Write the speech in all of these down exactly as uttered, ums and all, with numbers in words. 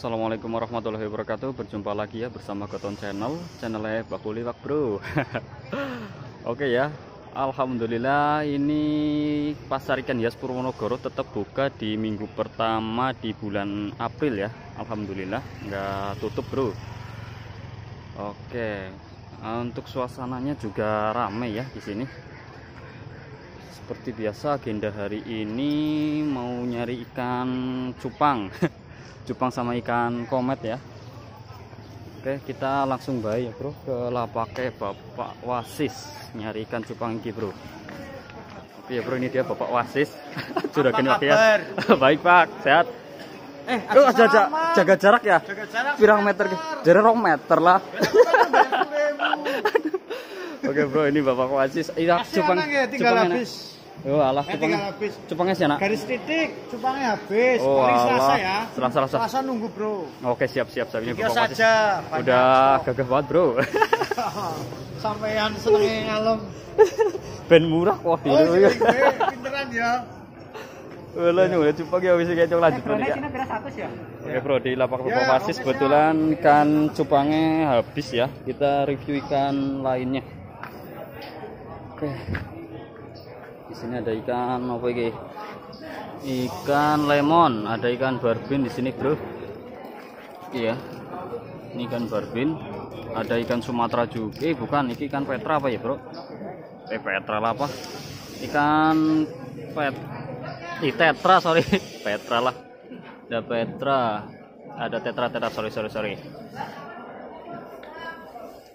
Assalamualaikum warahmatullahi wabarakatuh. Berjumpa lagi ya bersama Goton Channel, channelnya Bakul Iwak Bro. Oke ya, alhamdulillah ini pasar ikan hias Purwonegoro tetap buka di minggu pertama di bulan April ya. Alhamdulillah nggak tutup bro. Oke, untuk suasananya juga ramai ya di sini. Seperti biasa agenda hari ini mau nyari ikan cupang, cupang sama ikan komet ya. Oke, kita langsung bay ya bro ke lapaknya Bapak Wasis nyari ikan cupang ini bro. Oke ya bro, ini dia Bapak Wasis. Juragan Wakias. Baik Pak, sehat. Eh, oh, jaga, jaga jarak ya. Jaga jarak. Pirang meter? Jarak rong meter lah. Oke bro, ini Bapak Wasis. Iya, cupang ya, tinggal cupang habis. Oh, alah, eh, cupangnya habis. Cupangnya sih, nak. Garis titik, cupangnya habis. Oh, hari Selasa ya. Selasa, Selasa. Selasa nunggu, Bro. Oke, siap-siap saja Bapak Wasis. Udah gagah banget, Bro. Sampean senenge ngalem. Ben murah kok dhewe. Oh, iya, pinteran ya. Wala nyuwun cupangnya wis kecok lanjut nih. Oke, Bro, di lapak Bapak Wasis kebetulan ikan cupangnya habis ya. Kita review ikan lainnya. Oke. Di sini ada ikan apa ini? Ikan lemon, ada ikan barbin di sini, Bro. Iya. Ini ikan barbin, ada ikan Sumatera juga. Eh, bukan, ini ikan petra apa ya, Bro? Eh, petra lah apa? Ikan pet eh, tetra, sorry. Petra lah. Ada petra, ada tetra tetra, sorry sorry sorry.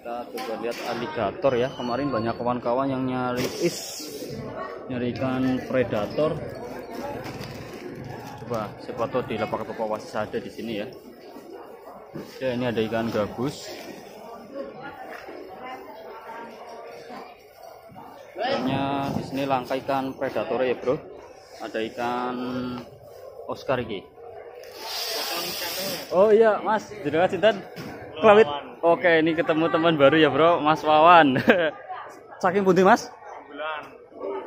Kita coba lihat aligator ya. Kemarin banyak kawan-kawan yang nyari is nyari ikan predator. Coba siapa tahu di lapak Bapak Wasis ada di sini ya. Ya, ini ada ikan gabus. Kayaknya di sini langka ikan predator ya, Bro. Ada ikan Oscar ini. Oh iya, Mas. Jenengan Sinten? Klawit. Oke, ini ketemu teman baru ya, Bro. Mas Wawan. Saking pundi, Mas?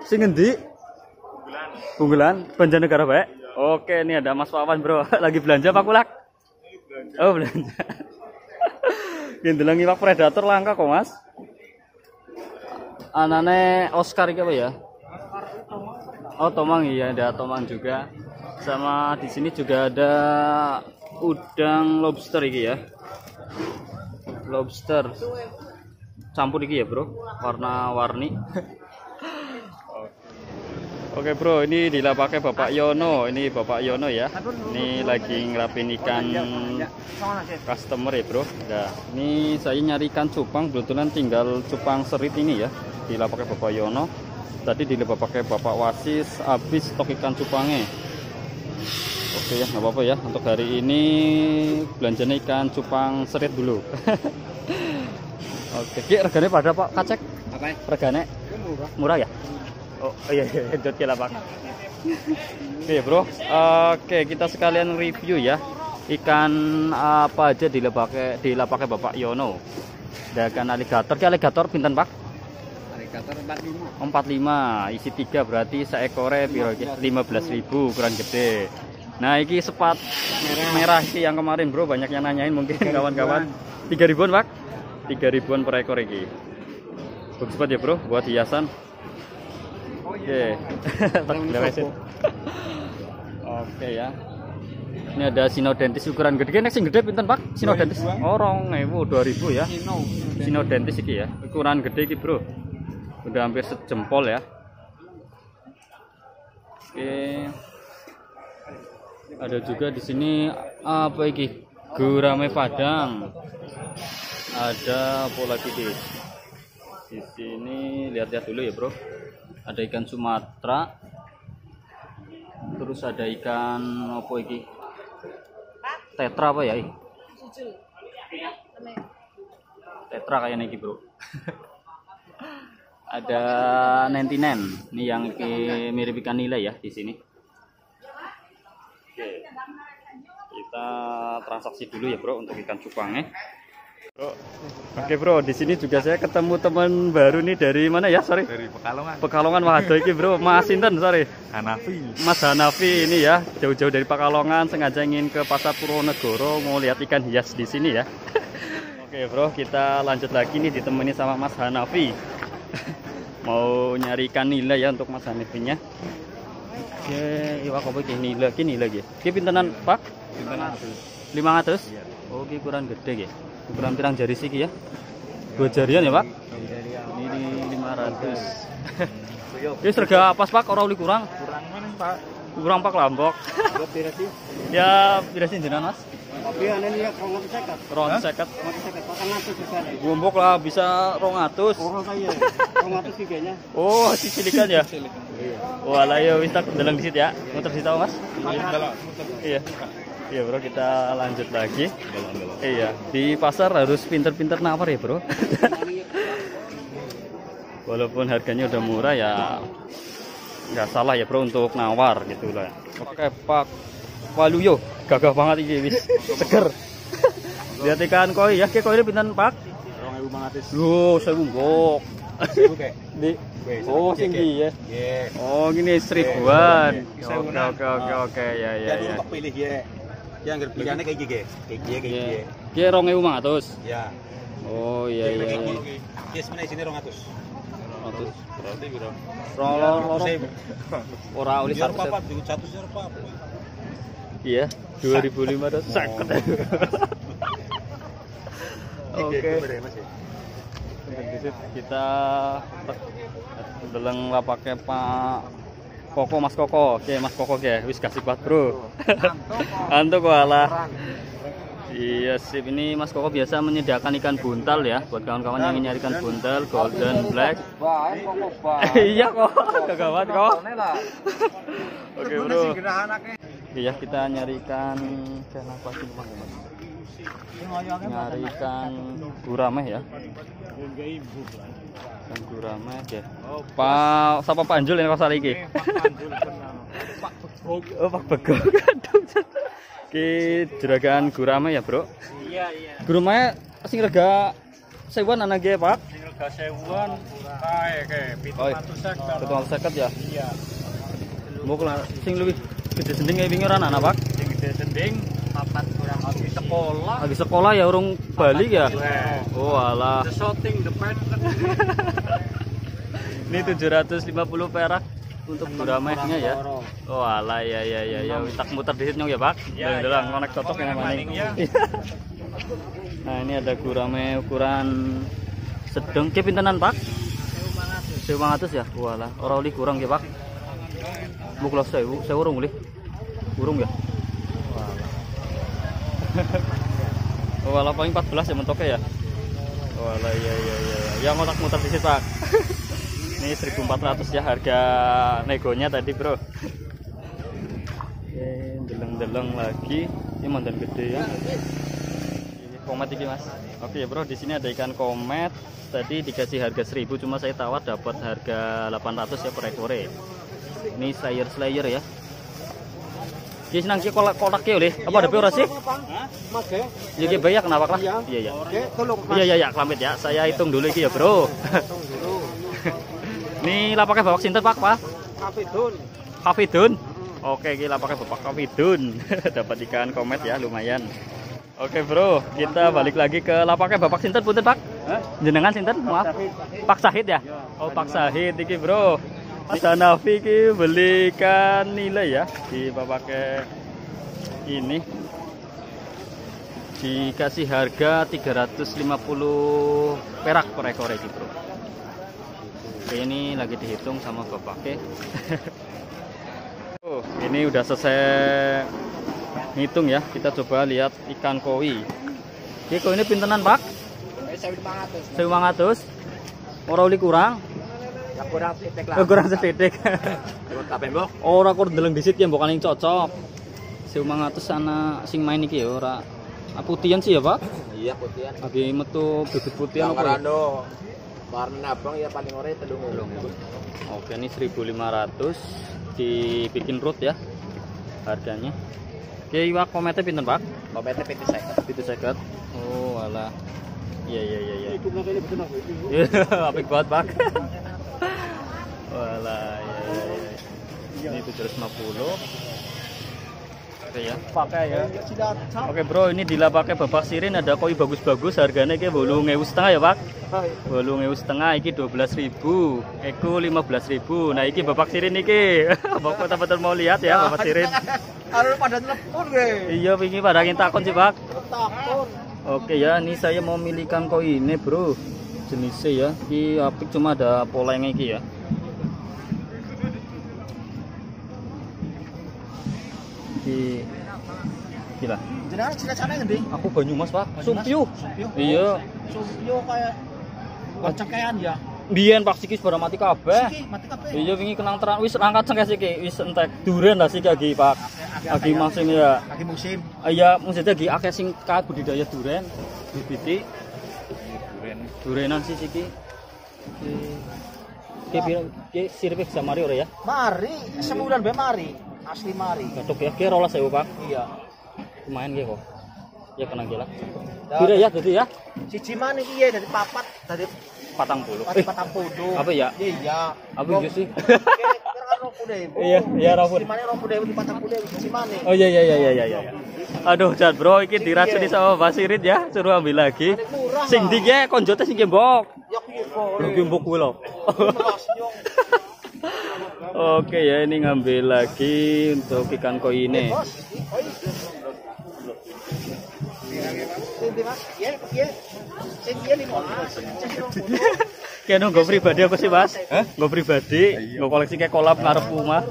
Sing endi? Unggulan. Unggulan Banjarnegara bae. Oke, ini ada Mas Wawan, Bro. Lagi belanja Pak Kulak? Belanja. Oh, belanja. Gendelang iwak predator langka kok, Mas. Anane Oscar iki apa ya? Oh, tomang iya, ada tomang juga. Sama di sini juga ada udang lobster iki ya. Lobster. Campur iki ya, Bro. Warna-warni. Oke bro, ini di lapaknya Bapak Yono, ini Bapak Yono ya, ini lagi ngerapin ikan customer ya bro. Nah, ini saya nyari ikan cupang, kebetulan tinggal cupang serit ini ya, di lapaknya Bapak Yono. Tadi di lapaknya Bapak Wasis, habis stok ikan cupangnya. Oke ya, nggak apa-apa ya, untuk hari ini belanjanya ikan cupang serit dulu. Oke, regane pada Pak Kacek? Regane? Murah. Murah ya? Oh iya, jod kira Pak. Oke bro, oke kita sekalian review ya ikan apa aja di lapaknya di lapaknya Bapak Yono. Ada ikan aligator, aligator pinten Pak? Aligator empat puluh lima. empat puluh lima, isi tiga berarti seekornya piro iki? lima belas ribu ukuran gede. Nah, iki sepat merah iki yang kemarin bro banyak yang nanyain mungkin kawan-kawan. tiga ribuan Pak? tiga ribuan per ekor iki. Bagus banget ya bro buat hiasan. Oke, oke ya. Ini ada sinodentis ukuran gede. Nek sing gede pinten Pak? Sinodentis. Oh, dua ribu ya. Sinodentis iki ya. Ukuran gede iki, Bro. Udah hampir sejempol ya. Oke. Ada juga di sini apa iki? Gurame Padang. Ada pola gede. Di sini lihat-lihat dulu ya, Bro. Ada ikan Sumatera, terus ada ikan apa iki? Tetra apa ya? Tetra kayaknya iki bro. Ada nentinen, ini yang iki mirip ikan nila ya di sini. Oke, kita transaksi dulu ya bro untuk ikan cupangnya. Oke bro, di sini juga saya ketemu teman baru nih dari mana ya? Sorry. Dari Pekalongan. Pekalongan waduh iki bro, Mas Sinten sorry. Hanafi. Mas Hanafi ini ya, jauh-jauh dari Pekalongan sengaja ingin ke Pasar Purwonegoro mau lihat ikan hias di sini ya. Oke bro, kita lanjut lagi nih ditemani sama Mas Hanafi. Mau nyari ikan nila ya untuk Mas Hanafinya. Oke, iwak apa iki nila? Iki nila iki. Iki pintenan, Pak? lima ratus. lima ratus? Iya. Oh, iki ukuran gede iki. Ukuran pirang jari siki ya? Dua jarian ya Pak? Ini lima ratus. Ini serga pas Pak, orang lebih kurang? Kurang mana Pak? Kurang Pak Lambok. Ya, pirasin jenang Mas? Ya, rong seket. Gombok lah, bisa rong atus. Oh, si silikan ya? Walah ya, wis tak dalang disit ya? Muter disit Mas? Iya. Iya bro, kita lanjut lagi. Iya, di pasar harus pinter-pinter nawar ya bro. Walaupun harganya udah murah ya, nggak salah ya bro untuk nawar gitu lah. Oke Pak Waluyo, gagah banget ini, seger. Lihat ikan koi ya, koi ini pinten Pak? dua ribu lima ratus. Loh, saya bungkok. Di oh tinggi ya. Oh gini seribuan. Oke oke oke ya ya ya. Ya anggar pilihannya kayak gini, kayak gini, kayak gini. Dia rong ewu mangatus. Ya. Oh iya iya. Dia sebenarnya sini rong atus. Atus. Berarti berapa? Rong rong. Ora oli satu set. Satu set apa? Iya. Dua ribu lima ratus. Oke. Kita deleng lapaknya Pak Koko, Mas Koko. Oke, Mas Koko ya. Wis kasih buat bro. Antuk walah. Iya sip, ini Mas Koko biasa menyediakan ikan buntal ya. Buat kawan-kawan yang ingin nyari ikan buntal, golden black. Iya kok, gagah banget kok. Oke bro. Iya kita nyarikan nyari ikan gurame ya. Ikan gurame deh. Pak, siapa Pak Anjul yang pasar iki? Pak Begok. Oh Pak Begok. Ki jeragan gurame ya bro? Iya iya. Gurame sing rega sewuan ana nggih Pak? Sing rega sewuan kae kae tujuh ratus lima puluh ya. Iya. Mbok sing luwih gede sending kae wingi ora ana Pak? Sing gede sending papat kurang habis sekolah. Habis sekolah ya urung balik ya? Oh alah. The shooting the pen. Ini tujuh ratus lima puluh perak untuk guramehnya ya. Oh alah ya ya ya ya wis tak muter dhisik nyong ya Pak. Ya udah konek cocok yang maning. Nah ini ada gurame ukuran sedeng ke pintenan Pak? seribu lima ratus ya. Walah, ora uli kurang ya Pak. Mbok kula sewu, sewu urung uli. Urung ya. Walah paling empat belas ya mentoknya ya. Walah ya ya ya. Ya ngotak muter dhisik Pak. Ini seribu empat ratus ya harga negonya tadi bro. Oke, deleng-deleng lagi. Ini mandan gede ya. Ini komet ini Mas. Oke bro, di sini ada ikan komet. Tadi dikasih harga seribu, cuma saya tawar dapat harga delapan ratus ya per ekor. Ini slayer slayer ya. Ki senang ki kolak-kolak ki oleh. Apa ada ora sih? Hah? Mage. Iki banyak kenapa lah? Iya iya. Iya iya ya, klamit ya. Saya hitung dulu iki ya, bro. Ini lapaknya Bapak Sinten Pak, Pak? Kafidun. Kafidun? Mm. Oke, ini lapaknya Bapak Kafidun. Dapat ikan komet ya, lumayan. Oke bro, kita balik lagi ke lapaknya Bapak Sinten, punten Pak? Hah? Jenengan Sinten, maaf. Pak Sahid ya? Oh, Pak Sahid, ini bro. Mas Hanafi ini belikan nilai ya, di bapaknya ini. Dikasih harga tiga ratus lima puluh perak per ekor ini bro. Oke, ini lagi dihitung sama bapaknya. Oh, ini udah selesai ngitung ya. Kita coba lihat ikan koi. Oke, koi ini pintenan Pak? seribu lima ratus. seribu lima ratus. Ora uli kurang? Ya kurang sithik lah. Kurang sithik. Kabeh mbok. Ora kur ndeleng disit ya mbok aning cocok. seribu lima ratus ana sing main iki ya ora putihan sih ya Pak? Iya putihan. Lagi metu bebet putihan apa? Warna abang ya paling ora telung. Oke ini seribu lima ratus dibikin root ya harganya. Oke iwak komete pinten Pak? Komete pitu seket. Pitu seket. Oh alah. Iya iya iya. Iya. Itu makanya pesen aku. Apik banget Pak. Walah ya. Ini tujuh ratus lima puluh. Oke ya. Pakai ya. Oke bro, ini dilapake Bapak Sirin ada koi bagus-bagus harganya iki wolu ewu setengah ya Pak. wolu ewu setengah iki dua belas ribu, iku lima belas ribu. Nah iki Bapak Sirin iki. Bapak teman-teman mau lihat ya Bapak Sirin. Kalau pada telepon gue. Iya, wingi pada takon sih, Pak. Takon. Oke ya, ini saya mau milikan koi ini, Bro. Jenisnya ya. Ki apik cuma ada polengnya iki ya. Ki gila. Jenengan cita-citane ngendi? Aku Banyumas, Pak. Sumpyuh. Iya. Sumpyuh kayak kocekean ya. Biyen Pak Siki sudah mati kabeh. Siki mati kabeh. Iya wingi kenang terang wis angkat cengkes iki wis entek duren lah sik iki Pak. Lagi musim ya. Lagi musim. Iya maksudnya lagi akeh sing ka budidaya duren, bibiti. Duren. Durenan sih iki. Oke. Oke ki sirip bisa mari ora ya? Mari, sebulan be mari. Asli mari. Gatok ya ki rolas ewu Pak. Iya. Lumayan ki kok. Ya kenang gila. Pira ya dadi ya? Siji man iki ya dari papat dari patang puluh. Eh, patang puluh. Apa ya? Iya. Apa itu sih? Iya, iya rawon. Oh iya iya iya iya iya. Aduh, Jad Bro, iki diracuni sama Mas Sirid ya, suruh ambil lagi. Sing ndi ge konjote sing gembok. Ya kuwi mbok kuwi lho. Oke ya, ini ngambil lagi untuk ikan koi ini. Kayak nunggu pribadi apa sih Mas? Nggak pribadi, nggak koleksi kayak kolab ngarep rumah.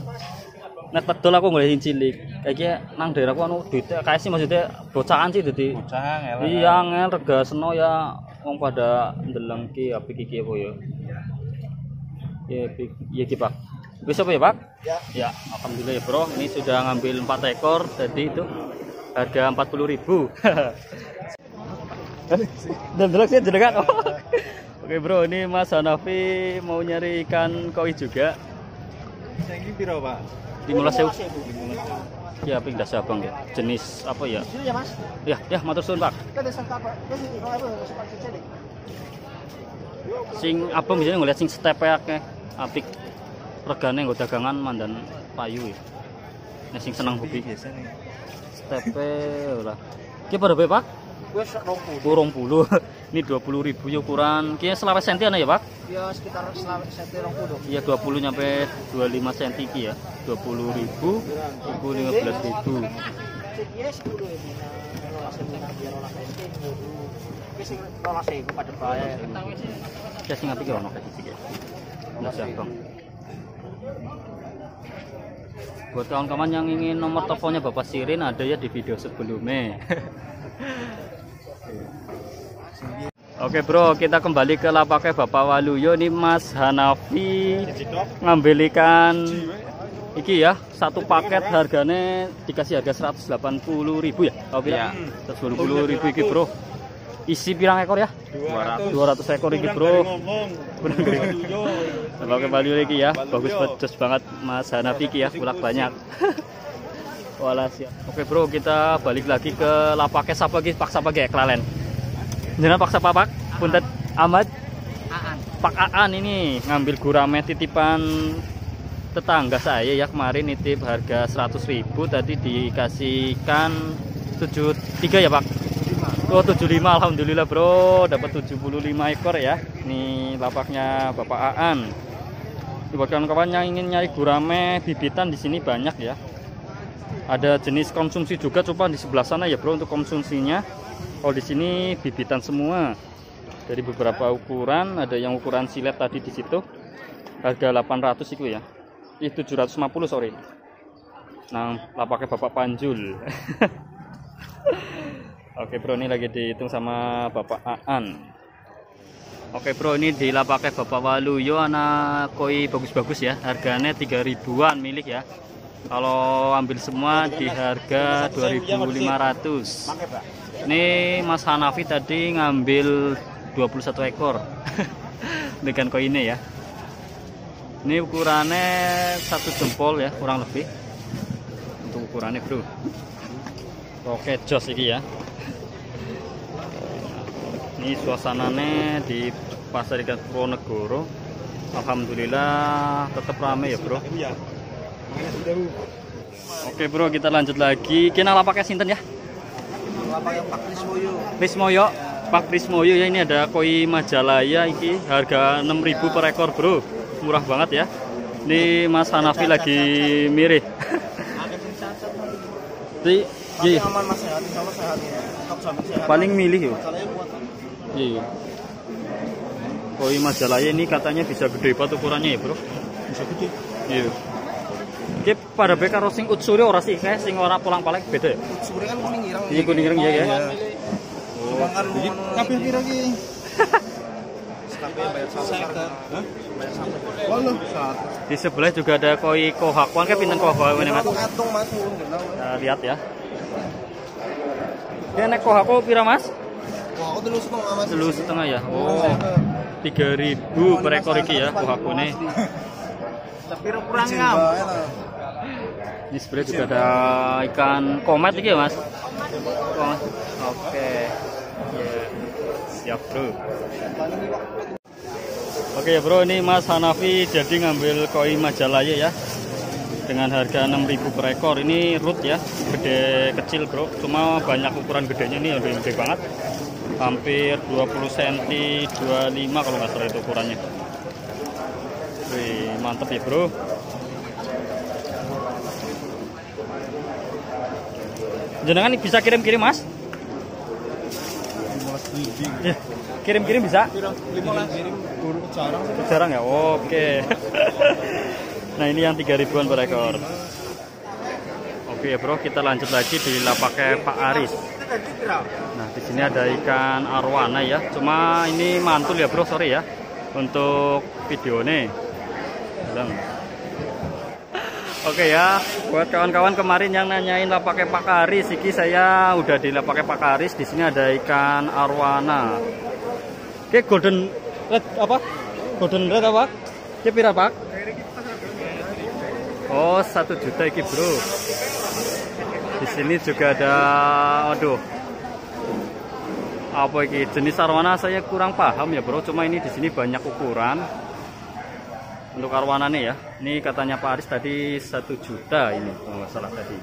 Net betul aku ngelihin cilik. Kayaknya nang daerahku anu duitnya kayak sih maksudnya bocahan sih jadi. Bocahan. Iya ngen rega seno ya ngomong pada delengki api kiki apa ya. Iya ki Pak. Bisa apa ya Pak? Ya. Ya alhamdulillah ya Bro. Ini sudah ngambil empat ekor tadi itu harga empat puluh ribu. Dan delok sih jenengan. Oke Bro, ini Mas Hanafi mau nyari ikan koi juga. Saiki piro, Pak? lima belas ribu. Ya ping das abang ya. Jenis apa ya? Jenis ya, Mas. Ya, ya matur suwun, Pak. Sing abang biasanya ngeliat sing stepek apik. Regane nggo dagangan mandan payu. Nek sing seneng hobi biasane. Stepe ora. Ki piro, Pak? Wes dua puluh. Ini dua puluh ribu ya ukuran. Ki selawe senti ana ya, Pak? Ya sekitar selawe senti dua puluh. Iya dua puluh sampai dua puluh lima senti ki ya. dua puluh ribu, lima belas ribu. Buat kawan-kawan yang ingin nomor teleponnya Bapak Sirin ada ya di video sebelumnya. Oke Bro, kita kembali ke lapaknya Bapak Waluyo. Ini Mas Hanafi ngambil ikan iki ya, satu paket harganya dikasih harga seratus delapan puluh ribu ya. Tahu ya? seratus delapan puluh ribu iki Bro. Isi pirang ekor ya? dua ratus ekor iki Bro. Bapak Waluyo iki ya, bagus pedes banget Mas Hanafi iki ya, kulak banyak. Walah siap. Oke Bro, kita balik lagi ke lapaknya sapa iki, Pak sapa iki Kelalen. Jenengan Pak sapa Pak? Punten Ahmad Aan. Pak Aan ini ngambil gurame titipan tetangga saya ya, kemarin nitip harga seratus ribu tadi dikasihkan tujuh puluh tiga ya Pak. Oh, tujuh puluh lima alhamdulillah Bro, dapat tujuh puluh lima ekor ya. Nih lapaknya Bapak Aan. Buat kawan-kawan yang ingin nyari gurame bibitan di sini banyak ya. Ada jenis konsumsi juga, coba di sebelah sana ya Bro untuk konsumsinya. Kalau di sini bibitan semua dari beberapa ukuran, ada yang ukuran silet tadi di situ harga delapan ratus itu ya, ih tujuh ratus lima puluh sorry. Nah lapaknya Bapak Panjul. Oke Bro, ini lagi dihitung sama Bapak Aan. Oke Bro, ini di lapaknya Bapak Waluyo anak koi bagus-bagus ya, harganya tiga ribuan milik ya. Kalau ambil semua di harga dua ribu lima ratus. Ini Mas Hanafi tadi ngambil dua puluh satu ekor dengan koi ini ya. Ini ukurannya satu jempol ya, kurang lebih. Untuk ukurannya Bro. Oke jos ini ya. Ini pagi suasananya di pasar ikan Purwonegoro. Alhamdulillah tetap rame ya bro. Oke bro, kita lanjut lagi. Kita lapaknya Sinten ya? Lapaknya Pak Rismoyo. Rismoyo? Pak Rismoyo ya, ini ada koi Majalaya iki. Harga enam ribu per ekor bro. Murah banget ya. Ini Mas Hanafi lagi mirip. Jadi Iya. Paling milih yuk. Iya. Koi Majalaya ini katanya bisa gede banget ukurannya ya bro. Bisa gede. Iya. Oke, pada beka rosing utsuri ora sih, kayak sing ora polang-paling beda ya. Utsuri kan kuning ireng. Iya kuning ireng ya ya. Oh. Kabeh piro iki? Kabeh bayar seratus. Di sebelah juga ada koi kohakwan, kayak pinten kohakwan ini Mas. Lihat ya. Ya nek kohako pira Mas? Kohako telu setengah Mas. Telu setengah ya. Oh. tiga ribu per ekor iki ya kohakone. Tapi kurang ya. Ini sebelah juga ada ikan komet iki ya Mas. Komet. Oke. Ya. Siap bro. Oke ya bro, ini Mas Hanafi jadi ngambil koi Majalaya ya. Dengan harga enam ribu per ekor. Ini root ya, gede kecil bro, cuma banyak ukuran gedenya nih, udah gede banget, hampir dua puluh sentimeter, dua puluh lima kalau nggak salah itu ukurannya. Wih, mantep ya bro. Jenengan bisa kirim-kirim Mas? Kirim-kirim bisa? Jarang ya? Oke. Nah ini yang tiga ribuan per ekor. Oke bro, kita lanjut lagi di lapaknya Pak Aris. Nah di sini ada ikan arwana ya, cuma ini mantul ya bro, sorry ya untuk video nih. Oke ya, buat kawan-kawan kemarin yang nanyain lapaknya Pak Aris, iki saya udah di lapaknya Pak Aris. Di sini ada ikan arwana. Oke, golden red apa? Golden red apa? Ini pira Pak? Oh, satu juta iki bro. Di sini juga ada, aduh, apa iki jenis arwana saya kurang paham ya bro. Cuma ini di sini banyak ukuran untuk arwana nih ya. Ini katanya Pak Aris tadi satu juta ini, kalau nggak salah tadi.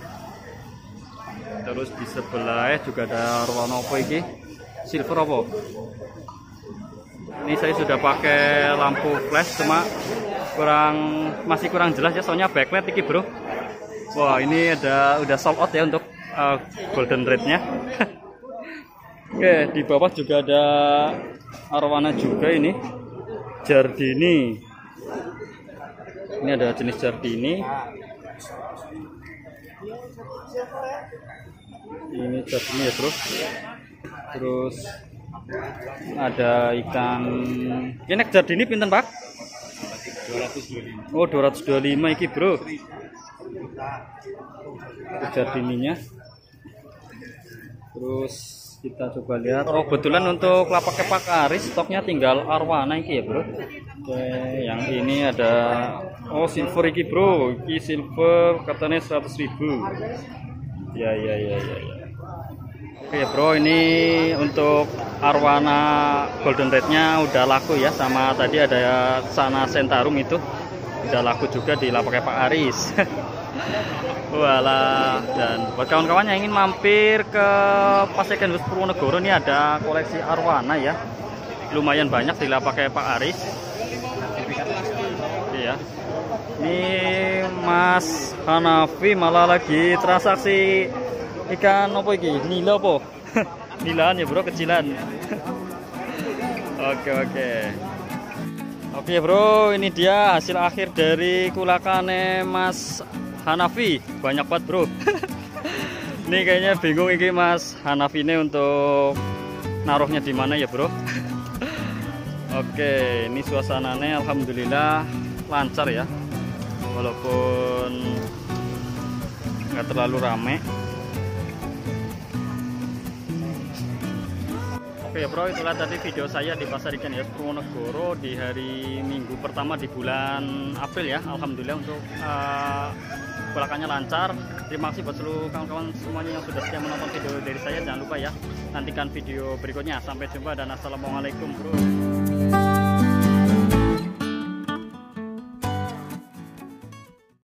Terus di sebelah juga ada arwana apa iki? Silver apa? Ini saya sudah pakai lampu flash cuma kurang masih kurang jelas ya, soalnya backlight iki bro. Wah, ini ada udah sold out ya untuk uh, golden rednya. Oke, di bawah juga ada arwana juga ini, jardini. Ini ada jenis jardini. Ini jardini ya bro. Terus ada ikan ini jardini pinten Pak? dua ratus dua puluh lima. Oh, dua ratus dua puluh lima iki, bro. Jardininya. Terus kita coba lihat. Oh, kebetulan untuk lapaknya Pak Aris stoknya tinggal arwana iki ya, bro. Oke, yang ini ada, oh, silver iki, bro. Iki silver katanya seratus ribu. Ya, ya, ya, ya, ya. Oke bro, ini untuk arwana golden rednya udah laku ya, sama tadi ada sana sentarum itu udah laku juga di lapaknya Pak Aris. Walah, dan buat kawan-kawan yang ingin mampir ke Pasar Ikan Mas Purwonegoro, ini ada koleksi arwana ya, lumayan banyak di lapaknya Pak Aris. Iya. Ini Mas Hanafi malah lagi transaksi ikan apa ini? Nila apa? Nilaan ya bro, kecilan. Oke oke. Oke bro, ini dia hasil akhir dari kulakane Mas Hanafi. Banyak banget bro. Ini kayaknya bingung ini Mas Hanafi ini untuk naruhnya di mana ya bro. Oke, ini suasananya alhamdulillah lancar ya. Walaupun nggak terlalu rame. Oke bro, itulah tadi video saya di Pasar Ikan Mas Purwonegoro di hari Minggu pertama di bulan April ya. Alhamdulillah untuk uh, golakannya lancar. Terima kasih buat seluruh kawan-kawan semuanya yang sudah setia menonton video dari saya. Jangan lupa ya, nantikan video berikutnya. Sampai jumpa dan assalamualaikum bro.